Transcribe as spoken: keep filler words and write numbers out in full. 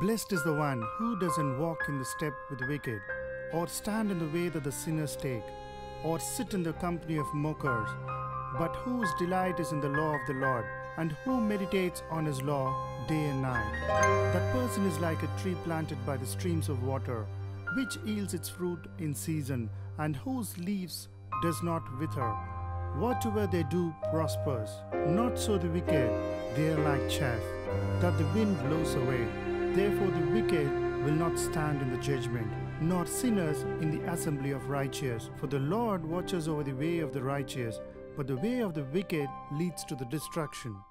Blessed is the one who doesn't walk in the step with the wicked, or stand in the way that the sinners take, or sit in the company of mockers, but whose delight is in the law of the Lord, and who meditates on his law day and night. That person is like a tree planted by the streams of water, which yields its fruit in season, and whose leaves does not wither. Whatever they do prospers. Not so the wicked, they are like chaff that the wind blows away. Therefore the wicked will not stand in the judgment, nor sinners in the assembly of righteous. For the Lord watches over the way of the righteous, but the way of the wicked leads to the destruction.